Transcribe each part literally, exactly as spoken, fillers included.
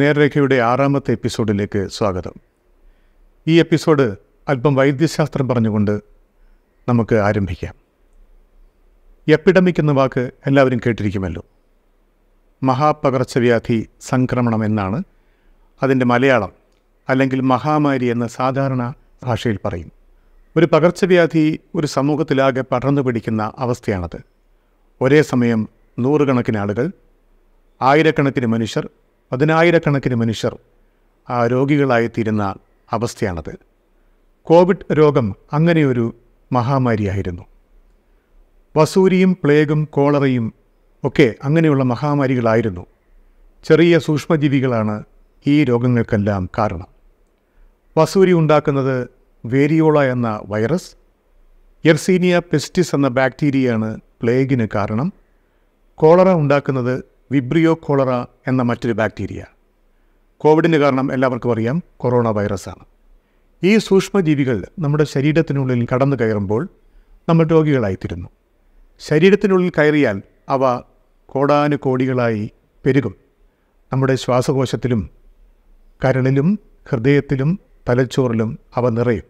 നേർരേഖയുടെ ആറാമത്തെ എപ്പിസോഡിലേക്ക് സ്വാഗതം. ഈ എപ്പിസോഡ് അല്പം വൈദ്യശാസ്ത്രം പറഞ്ഞുകൊണ്ട് നമുക്ക് ആരംഭിക്കാം. എപ്പിഡമിക് എന്ന വാക്ക് എല്ലാവരും കേട്ടിരിക്കുമല്ലോ. മഹാപകർച്ചവ്യാധി സംക്രമണം എന്നാണ് അതിൻ്റെ മലയാളം, അല്ലെങ്കിൽ മഹാമാരി എന്ന സാധാരണ ഭാഷയിൽ പറയും. ഒരു പകർച്ചവ്യാധി ഒരു സമൂഹത്തിലാകെ പടർന്നു പിടിക്കുന്ന അവസ്ഥയാണത്. ഒരേ സമയം നൂറുകണക്കിന് ആളുകൾ, ആയിരക്കണക്കിന് മനുഷ്യർ, പതിനായിരക്കണക്കിന് മനുഷ്യർ ആ രോഗികളായിത്തീരുന്ന അവസ്ഥയാണത്. കോവിഡ് രോഗം അങ്ങനെയൊരു മഹാമാരിയായിരുന്നു. വസൂരിയും പ്ലേഗും കോളറയും ഒക്കെ അങ്ങനെയുള്ള മഹാമാരികളായിരുന്നു. ചെറിയ സൂക്ഷ്മജീവികളാണ് ഈ രോഗങ്ങൾക്കെല്ലാം കാരണം. വസൂരി ഉണ്ടാക്കുന്നത് വേരിയോള എന്ന വൈറസ്, യെർസീനിയ പെസ്റ്റിസ് എന്ന ബാക്ടീരിയയാണ് പ്ലേഗിന് കാരണം. കോളറ ഉണ്ടാക്കുന്നത് വിബ്രിയോ കോളറ എന്ന മറ്റൊരു ബാക്ടീരിയ. കോവിഡിന് കാരണം എല്ലാവർക്കും അറിയാം, കൊറോണ വൈറസാണ്. ഈ സൂക്ഷ്മജീവികൾ നമ്മുടെ ശരീരത്തിനുള്ളിൽ കടന്നു കയറുമ്പോൾ നമ്മൾ രോഗികളായിത്തീരുന്നു. ശരീരത്തിനുള്ളിൽ കയറിയാൽ അവ കോടാനുകോടികളായി പെരുകും. നമ്മുടെ ശ്വാസകോശത്തിലും കരളിലും ഹൃദയത്തിലും തലച്ചോറിലും അവ നിറയും.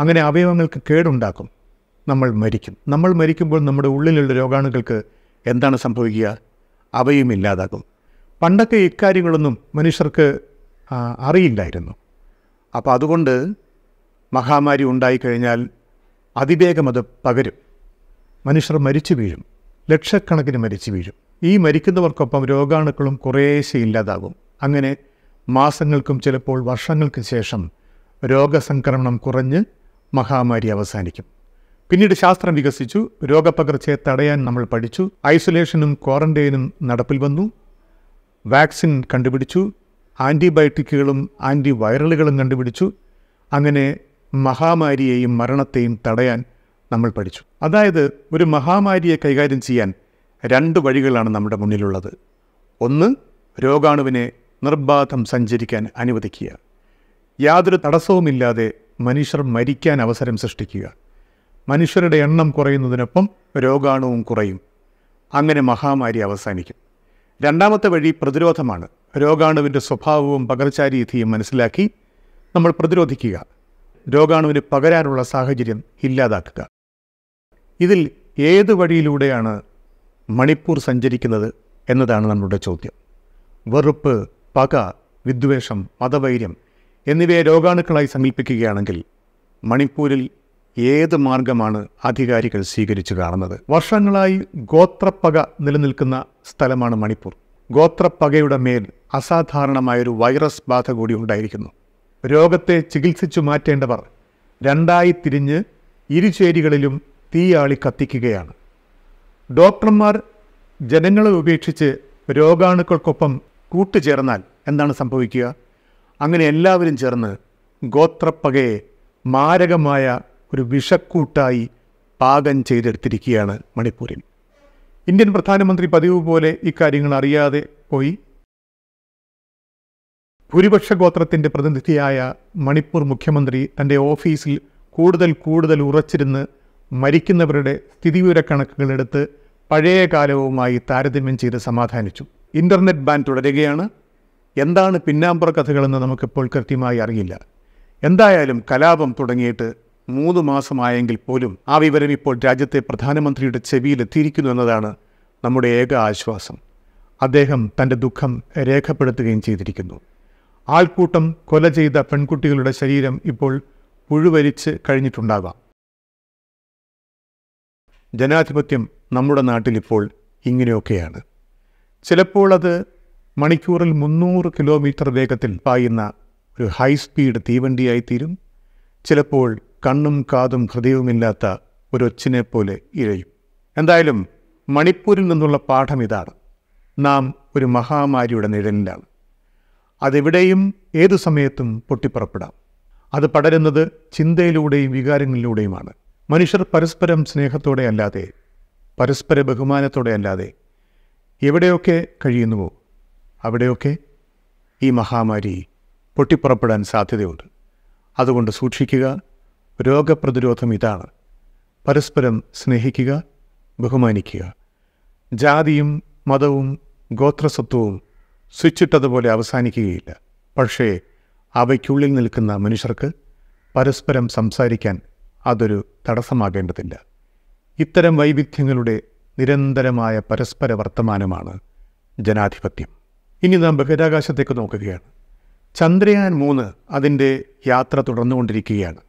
അങ്ങനെ അവയവങ്ങൾക്ക് കേടുണ്ടാക്കും, നമ്മൾ മരിക്കും. നമ്മൾ മരിക്കുമ്പോൾ നമ്മുടെ ഉള്ളിലുള്ള രോഗാണുക്കൾക്ക് എന്താണ് സംഭവിക്കുക? അവയും ഇല്ലാതാകും. പണ്ടൊക്കെ ഇക്കാര്യങ്ങളൊന്നും മനുഷ്യർക്ക് അറിയില്ലായിരുന്നു. അപ്പോൾ അതുകൊണ്ട് മഹാമാരി ഉണ്ടായിക്കഴിഞ്ഞാൽ അതിവേഗം അത് പകരും. മനുഷ്യർ മരിച്ചു വീഴും, ലക്ഷക്കണക്കിന് മരിച്ചു വീഴും. ഈ മരിക്കുന്നവർക്കൊപ്പം രോഗാണുക്കളും കുറേശ്ശെ ഇല്ലാതാകും. അങ്ങനെ മാസങ്ങൾക്കും ചിലപ്പോൾ വർഷങ്ങൾക്കും ശേഷം രോഗസംക്രമണം കുറഞ്ഞ് മഹാമാരി അവസാനിക്കും. പിന്നീട് ശാസ്ത്രം വികസിച്ചു, രോഗപകർച്ചയെ തടയാൻ നമ്മൾ പഠിച്ചു, ഐസൊലേഷനും ക്വാറന്റൈനും നടപ്പിൽ വന്നു, വാക്സിൻ കണ്ടുപിടിച്ചു, ആൻറ്റിബയോട്ടിക്കുകളും ആൻറ്റിവൈറലുകളും കണ്ടുപിടിച്ചു. അങ്ങനെ മഹാമാരിയെയും മരണത്തെയും തടയാൻ നമ്മൾ പഠിച്ചു. അതായത് ഒരു മഹാമാരിയെ കൈകാര്യം ചെയ്യാൻ രണ്ട് വഴികളാണ് നമ്മുടെ മുന്നിലുള്ളത്. ഒന്ന്, രോഗാണുവിനെ നിർബാധം സഞ്ചരിക്കാൻ അനുവദിക്കുക, യാതൊരു തടസ്സവുമില്ലാതെ മനുഷ്യർ മരിക്കാൻ അവസരം സൃഷ്ടിക്കുക. മനുഷ്യരുടെ എണ്ണം കുറയുന്നതിനൊപ്പം രോഗാണുവും കുറയും. അങ്ങനെ മഹാമാരി അവസാനിക്കും. രണ്ടാമത്തെ വഴി പ്രതിരോധമാണ്. രോഗാണുവിൻ്റെ സ്വഭാവവും പകർച്ചാരീതിയും മനസ്സിലാക്കി നമ്മൾ പ്രതിരോധിക്കുക, രോഗാണുവിന് പകരാനുള്ള സാഹചര്യം ഇല്ലാതാക്കുക. ഇതിൽ ഏത് വഴിയിലൂടെയാണ് മണിപ്പൂർ സഞ്ചരിക്കുന്നത് എന്നതാണ് നമ്മുടെ ചോദ്യം. വെറുപ്പ്, പക, വിദ്വേഷം, മതവൈര്യം എന്നിവയെ രോഗാണുക്കളായി സങ്കല്പിക്കുകയാണെങ്കിൽ മണിപ്പൂരിൽ ഏത് മാർഗമാണ് അധികാരികൾ സ്വീകരിച്ചു കാണുന്നത്? വർഷങ്ങളായി ഗോത്രപ്പക നിലനിൽക്കുന്ന സ്ഥലമാണ് മണിപ്പൂർ. ഗോത്രപ്പകയുടെ മേൽ അസാധാരണമായൊരു വൈറസ് ബാധ കൂടി ഉണ്ടായിരിക്കുന്നു. രോഗത്തെ ചികിത്സിച്ചു മാറ്റേണ്ടവർ രണ്ടായി തിരിഞ്ഞ് ഇരുചേരികളിലും തീയാളി കത്തിക്കുകയാണ്. ഡോക്ടർമാർ ജനങ്ങളെ ഉപേക്ഷിച്ച് രോഗാണുക്കൾക്കൊപ്പം കൂട്ടുചേർന്നാൽ എന്താണ് സംഭവിക്കുക? അങ്ങനെ എല്ലാവരും ചേർന്ന് ഗോത്രപ്പകയെ മാരകമായ ഒരു വിഷക്കൂട്ടായി പാകം ചെയ്തെടുത്തിരിക്കുകയാണ് മണിപ്പൂരിൽ. ഇന്ത്യൻ പ്രധാനമന്ത്രി പതിവ് പോലെ ഇക്കാര്യങ്ങൾ അറിയാതെ പോയി. ഭൂരിപക്ഷ ഗോത്രത്തിൻ്റെ പ്രതിനിധിയായ മണിപ്പൂർ മുഖ്യമന്ത്രി തൻ്റെ ഓഫീസിൽ കൂടുതൽ കൂടുതൽ ഉറച്ചിരുന്ന് മരിക്കുന്നവരുടെ സ്ഥിതിവിവരക്കണക്കുകൾ എടുത്ത് പഴയ കാലവുമായി താരതമ്യം ചെയ്ത് സമാധാനിച്ചു. ഇൻ്റർനെറ്റ് ബാൻ തുടരുകയാണ്. എന്താണ് പിന്നാമ്പുറ കഥകളെന്ന് നമുക്കിപ്പോൾ കൃത്യമായി അറിയില്ല. എന്തായാലും കലാപം തുടങ്ങിയിട്ട് മൂന്ന് മാസമായെങ്കിൽ പോലും ആ വിവരം ഇപ്പോൾ രാജ്യത്തെ പ്രധാനമന്ത്രിയുടെ ചെവിയിലെത്തിയിരിക്കുന്നു എന്നതാണ് നമ്മുടെ ഏക ആശ്വാസം. അദ്ദേഹം തൻ്റെ ദുഃഖം രേഖപ്പെടുത്തുകയും ചെയ്തിരിക്കുന്നു. ആൾക്കൂട്ടം കൊല ചെയ്ത പെൺകുട്ടികളുടെ ശരീരം ഇപ്പോൾ പുഴുവരിച്ച് കഴിഞ്ഞിട്ടുണ്ടാകാം. ജനാധിപത്യം നമ്മുടെ നാട്ടിലിപ്പോൾ ഇങ്ങനെയൊക്കെയാണ്. ചിലപ്പോൾ അത് മണിക്കൂറിൽ മുന്നൂറ് കിലോമീറ്റർ വേഗത്തിൽ പായുന്ന ഒരു ഹൈ സ്പീഡ് തീവണ്ടിയായിത്തീരും. ചിലപ്പോൾ കണ്ണും കാതും ഹൃദയവുമില്ലാത്ത ഒരൊച്ചിനെ പോലെ ഇഴയും. എന്തായാലും മണിപ്പൂരിൽ നിന്നുള്ള പാഠം ഇതാണ്. നാം ഒരു മഹാമാരിയുടെ നിഴലിലാണ്. അതെവിടെയും ഏതു സമയത്തും പൊട്ടിപ്പുറപ്പെടാം. അത് പടരുന്നത് ചിന്തയിലൂടെയും വികാരങ്ങളിലൂടെയുമാണ്. മനുഷ്യർ പരസ്പരം സ്നേഹത്തോടെ അല്ലാതെ, പരസ്പര ബഹുമാനത്തോടെ അല്ലാതെ എവിടെയൊക്കെ കഴിയുന്നുവോ അവിടെയൊക്കെ ഈ മഹാമാരി പൊട്ടിപ്പുറപ്പെടാൻ സാധ്യതയുണ്ട്. അതുകൊണ്ട് സൂക്ഷിക്കുക. രോഗപ്രതിരോധം ഇതാണ്: പരസ്പരം സ്നേഹിക്കുക, ബഹുമാനിക്കുക. ജാതിയും മതവും ഗോത്രസത്വവും സ്വിച്ചിട്ടതുപോലെ അവസാനിക്കുകയില്ല. പക്ഷേ അവയ്ക്കുള്ളിൽ നിൽക്കുന്ന മനുഷ്യർക്ക് പരസ്പരം സംസാരിക്കാൻ അതൊരു തടസ്സമാകേണ്ടതില്ല. ഇത്തരം വൈവിധ്യങ്ങളുടെ നിരന്തരമായ പരസ്പര വർത്തമാനമാണ് ജനാധിപത്യം. ഇനി നാം ബഹിരാകാശത്തേക്ക് നോക്കുകയാണ്. ചന്ദ്രയാൻ മൂന്ന് അതിൻ്റെ യാത്ര തുടർന്നുകൊണ്ടിരിക്കുകയാണ്.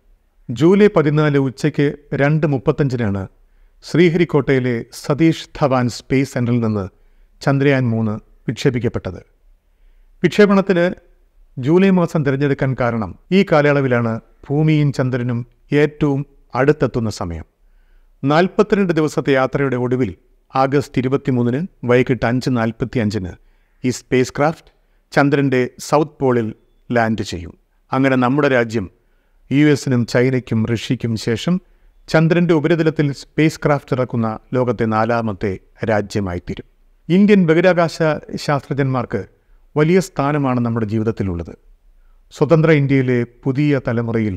ജൂലൈ പതിനാല് ഉച്ചയ്ക്ക് രണ്ട് മുപ്പത്തഞ്ചിനാണ് ശ്രീഹരിക്കോട്ടയിലെ സതീഷ് ധവാൻ സ്പേസ് സെൻ്ററിൽ നിന്ന് ചന്ദ്രയാൻ മൂന്ന് വിക്ഷേപിക്കപ്പെട്ടത്. വിക്ഷേപണത്തിന് ജൂലൈ മാസം തിരഞ്ഞെടുക്കാൻ കാരണം ഈ കാലയളവിലാണ് ഭൂമിയും ചന്ദ്രനും ഏറ്റവും അടുത്തെത്തുന്ന സമയം. നാൽപ്പത്തിരണ്ട് ദിവസത്തെ യാത്രയുടെ ഒടുവിൽ ആഗസ്റ്റ് ഇരുപത്തി മൂന്നിന് വൈകിട്ട് അഞ്ച് നാൽപ്പത്തി അഞ്ചിന് ഈ സ്പേസ് ക്രാഫ്റ്റ് ചന്ദ്രൻ്റെ സൗത്ത് പോളിൽ ലാൻഡ് ചെയ്യും. അങ്ങനെ നമ്മുടെ രാജ്യം യു എസിനും ചൈനയ്ക്കും റഷ്യയ്ക്കും ശേഷം ചന്ദ്രൻ്റെ ഉപരിതലത്തിൽ സ്പേസ് ക്രാഫ്റ്റ് ഇറക്കുന്ന ലോകത്തെ നാലാമത്തെ രാജ്യമായിത്തീരും. ഇന്ത്യൻ ബഹിരാകാശ ശാസ്ത്രജ്ഞന്മാർക്ക് വലിയ സ്ഥാനമാണ് നമ്മുടെ ജീവിതത്തിലുള്ളത്. സ്വതന്ത്ര ഇന്ത്യയിലെ പുതിയ തലമുറയിൽ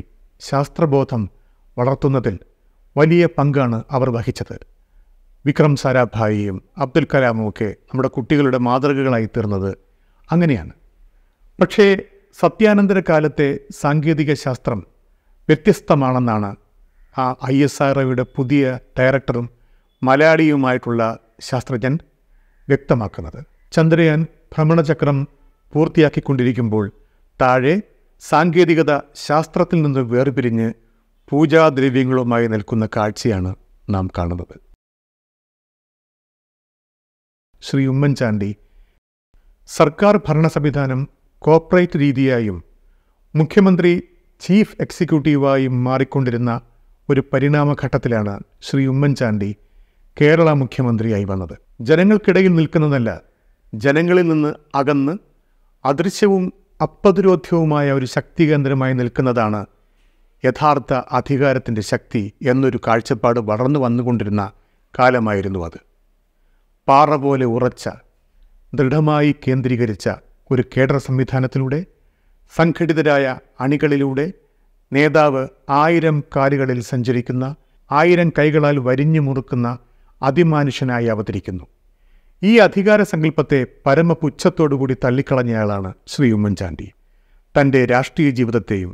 ശാസ്ത്രബോധം വളർത്തുന്നതിൽ വലിയ പങ്കാണ് അവർ വഹിച്ചത്. വിക്രം സാരാഭായിയും അബ്ദുൽ കലാമുമൊക്കെ നമ്മുടെ കുട്ടികളുടെ മാതൃകകളായി തീർന്നത് അങ്ങനെയാണ്. പക്ഷേ സത്യാനന്തര കാലത്തെ സാങ്കേതിക ശാസ്ത്രം വ്യത്യസ്തമാണെന്നാണ് ആ ഐ എസ് ആർ ഒയുടെ പുതിയ ഡയറക്ടറും മലയാളിയുമായിട്ടുള്ള ശാസ്ത്രജ്ഞൻ വ്യക്തമാക്കുന്നത്. ചന്ദ്രയാൻ ഭ്രമണചക്രം പൂർത്തിയാക്കിക്കൊണ്ടിരിക്കുമ്പോൾ താഴെ സാങ്കേതികത ശാസ്ത്രത്തിൽ നിന്ന് വേർപിരിഞ്ഞ് പൂജാദ്രവ്യങ്ങളുമായി നിൽക്കുന്ന കാഴ്ചയാണ് നാം കാണുന്നത്. ശ്രീ ഉമ്മൻചാണ്ടി സർക്കാർ ഭരണ സംവിധാനം കോർപ്പറേറ്റ് രീതിയായും മുഖ്യമന്ത്രി ചീഫ് എക്സിക്യൂട്ടീവായും മാറിക്കൊണ്ടിരുന്ന ഒരു പരിണാമഘട്ടത്തിലാണ് ശ്രീ ഉമ്മൻചാണ്ടി കേരള മുഖ്യമന്ത്രിയായി വന്നത്. ജനങ്ങൾക്കിടയിൽ നിൽക്കുന്നതല്ല, ജനങ്ങളിൽ നിന്ന് അകന്ന് അദൃശ്യവും അപ്രതിരോധ്യവുമായ ഒരു ശക്തി കേന്ദ്രമായി നിൽക്കുന്നതാണ് യഥാർത്ഥ അധികാരത്തിൻ്റെ ശക്തി എന്നൊരു കാഴ്ചപ്പാട് വളർന്നു വന്നുകൊണ്ടിരുന്ന കാലമായിരുന്നു അത്. പാറ പോലെ ഉറച്ച, ദൃഢമായി കേന്ദ്രീകരിച്ച ഒരു കേഡർ സംവിധാനത്തിലൂടെ, സംഘടിതരായ അണികളിലൂടെ നേതാവ് ആയിരം കാലുകളിൽ സഞ്ചരിക്കുന്ന, ആയിരം കൈകളാൽ വരിഞ്ഞു മുറുക്കുന്ന അതിമാനുഷ്യനായി അവതരിക്കുന്നു. ഈ അധികാര സങ്കല്പത്തെ പരമപുച്ഛത്തോടുകൂടി തള്ളിക്കളഞ്ഞയാളാണ് ശ്രീ ഉമ്മൻചാണ്ടി. തൻ്റെ രാഷ്ട്രീയ ജീവിതത്തെയും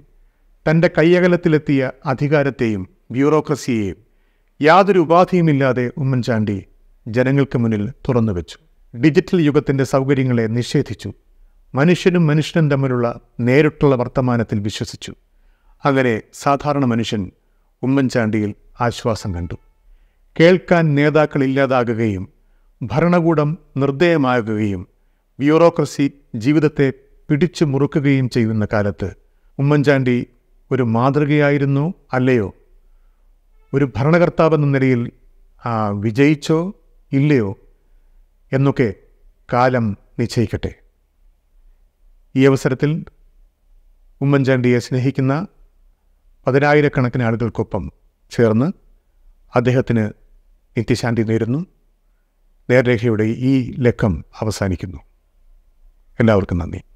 തൻ്റെ കയ്യകലത്തിലെത്തിയ അധികാരത്തെയും ബ്യൂറോക്രസിയെയും യാതൊരു ഉപാധിയുമില്ലാതെ ഉമ്മൻചാണ്ടി ജനങ്ങൾക്ക് മുന്നിൽ തുറന്നുവെച്ചു. ഡിജിറ്റൽ യുഗത്തിൻ്റെ സൗകര്യങ്ങളെ നിഷേധിച്ചു. മനുഷ്യനും മനുഷ്യനും തമ്മിലുള്ള നേരിട്ടുള്ള വർത്തമാനത്തിൽ വിശ്വസിച്ചു. അങ്ങനെ സാധാരണ മനുഷ്യൻ ഉമ്മൻചാണ്ടിയിൽ ആശ്വാസം കണ്ടു. കേൾക്കാൻ നേതാക്കളില്ലാതാകുകയും ഭരണകൂടം നിർദ്ദയമാകുകയും ബ്യൂറോക്രസി ജീവിതത്തെ പിടിച്ചു മുറുക്കുകയും ചെയ്യുന്ന കാലത്ത് ഉമ്മൻചാണ്ടി ഒരു മാതൃകയായിരുന്നു അല്ലയോ? ഒരു ഭരണകർത്താവെന്ന നിലയിൽ വിജയിച്ചോ ഇല്ലയോ എന്നൊക്കെ കാലം നിശ്ചയിക്കട്ടെ. ഈ അവസരത്തിൽ ഉമ്മൻചാണ്ടിയെ സ്നേഹിക്കുന്ന പതിനായിരക്കണക്കിന് ആളുകൾക്കൊപ്പം ചേർന്ന് അദ്ദേഹത്തിന് നിത്യശാന്തി നേരുന്നു. നേർരേഖയുടെ ഈ ലക്കം അവസാനിക്കുന്നു. എല്ലാവർക്കും നന്ദി.